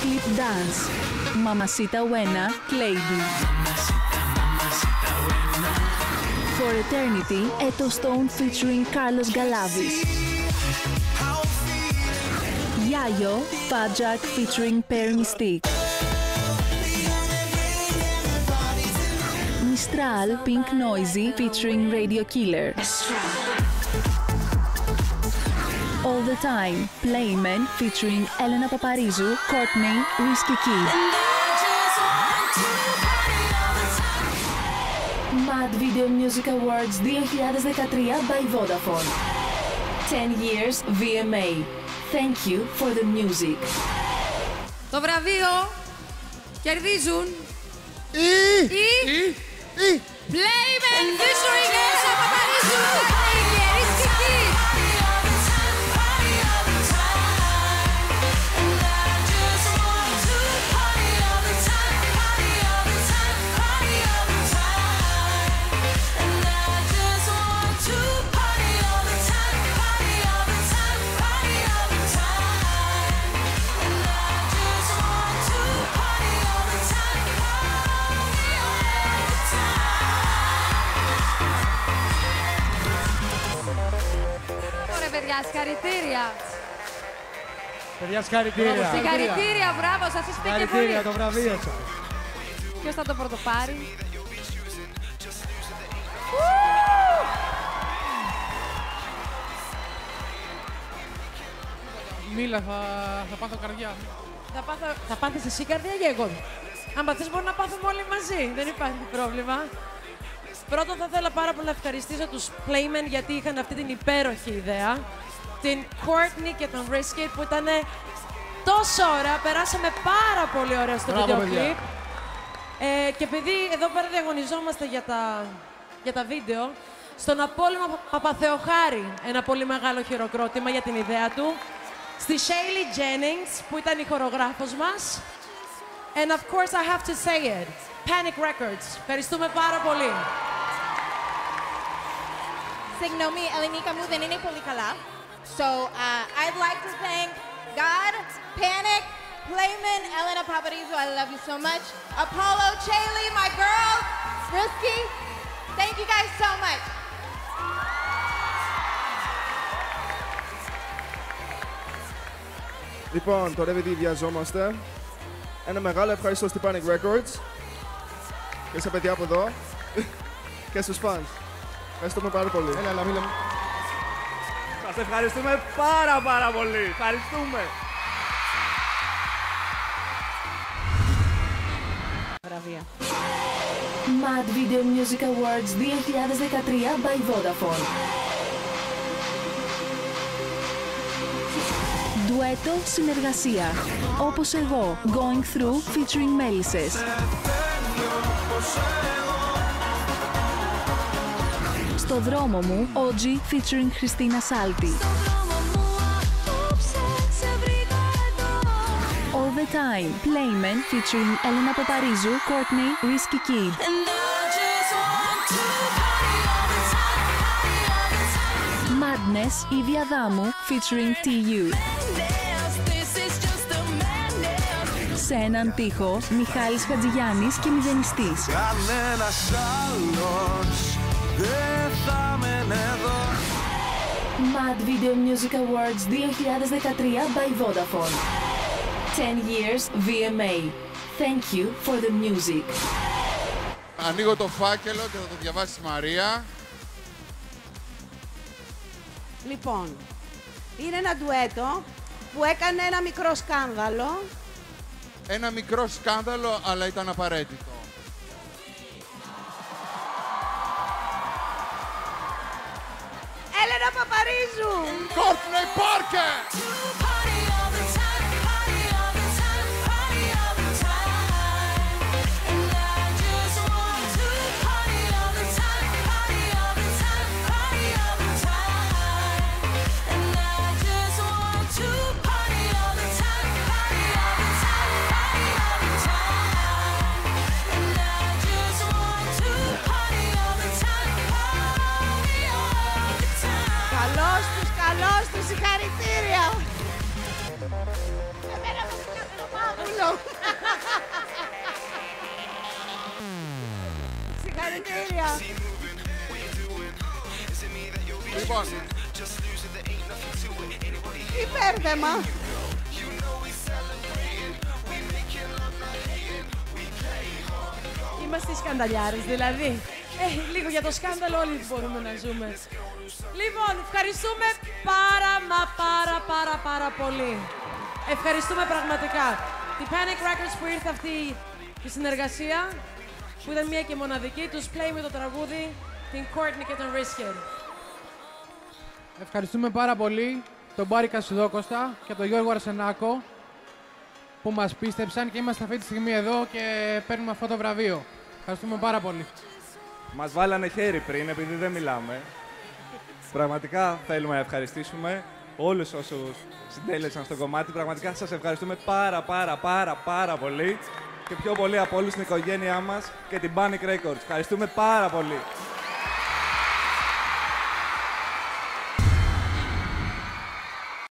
clip dance. Mamacita Wena, Lady. For Eternity, Eto Stone featuring Carlos Galavis. Yayo, Fajak featuring Per Mystique. Mistral Pink Noisy featuring Radio Killer. All the Time, Playmen featuring Elena Paparizou, Courtney, Risky Kid. Mad Video Music Awards 2013 by Vodafone. 10 years VMA. Thank you for the music. Το βραβείο κερδίζουν οι Playmen featuring Elena Paparizou. Συγχαρητήρια. Παιδιά, συγχαρητήρια. Συγχαρητήρια, μπράβο, σας είστε και πολύ. Συγχαρητήρια, το βραβείο σας. Ποιος θα το πρωτοπάρει? Μίλα, θα πάθω καρδιά. Θα πάθεις εσύ καρδιά για εγώ. Αν παθείς μπορούμε να πάθουμε όλοι μαζί, δεν υπάρχει πρόβλημα. Πρώτον, θα ήθελα πάρα πολύ να ευχαριστήσω τους Playmen γιατί είχαν αυτή την υπέροχη ιδέα. Την Courtney και τον Risky που ήταν τόσο ωραία, περάσαμε πάρα πολύ ωραία στο βίντεο κλιπ. Και επειδή εδώ πέρα διαγωνιζόμαστε για τα βίντεο, στον Απόλλωνα Παπαθεοχάρη ένα πολύ μεγάλο χειροκρότημα για την ιδέα του. Στη Shaylee Jennings που ήταν η χορογράφος μας. And of course I have to say it, Panic Records. Ευχαριστούμε πάρα πολύ. Συγγνώμη, ελληνικά μου δεν είναι πολύ καλά. So I'd like to thank God, Panic, Playmen, Elena Paparizou, I love you so much. Apollo, Chayley, my girl, Risky, thank you guys so much. Λοιπόν, τώρα επειδή βιαζόμαστε, ένα μεγάλο ευχαριστώ στη Panic Records και στα παιδιά από εδώ και στους fans. Ευχαριστούμε πάρα πολύ. Έλα, μίλα μου. Σας ευχαριστούμε πάρα πολύ. Ευχαριστούμε. Βραβεία. Mad Video Music Awards 2013 by Vodafone. Ντουέτο συνεργασία. Όπως εγώ, Going Through featuring Μέλισσες. Στο δρόμο μου, OG featuring Χριστίνα Σάλτη. All the Time, Playmen featuring Elena Paparizou, Courtney, Risky Kid. Madness, η Διαδάμου featuring T.U. Σε έναν τοίχο, Μιχάλης Χατζηγιάννης και Μηδενιστής. Mad Video Music Awards 2013 by Vodafone. 10 years VMA. Thank you for the music. Ανοίγω το φάκελο και θα το διαβάσεις, Μαρία. Λοιπόν, είναι ένα ντουέτο που έκανε ένα μικρό σκάνδαλο. Ένα μικρό σκάνδαλο, αλλά ήταν απαραίτητο. Elena Paparizou! Courtney Parker! Συγχαρητήρια! Εμένα μου Συγχαρητήρια. Λοιπόν, υπέρδεμα. Είμαστε σκανδαλιάρες, δηλαδή. Λίγο για το σκάνδαλο όλοι μπορούμε να ζούμε. Λοιπόν, ευχαριστούμε πάρα πολύ. Ευχαριστούμε πραγματικά. Τη Panic Records που ήρθε αυτή η συνεργασία, που ήταν μία και μοναδική, τους Playmen με το τραγούδι, την Courtney και τον Risky Kid. Ευχαριστούμε πάρα πολύ τον Μπάρικα Σουδόκωστα και τον Γιώργο Αρσενάκο που μας πίστεψαν και είμαστε αυτή τη στιγμή εδώ και παίρνουμε αυτό το βραβείο. Ευχαριστούμε πάρα πολύ. Μας βάλανε χέρι πριν επειδή δεν μιλάμε. Πραγματικά θέλουμε να ευχαριστήσουμε όλους όσους συντέλεσαν στο κομμάτι. Πραγματικά σας ευχαριστούμε πάρα πολύ και πιο πολύ από όλους την οικογένειά μας και την Panic Records. Ευχαριστούμε πάρα πολύ.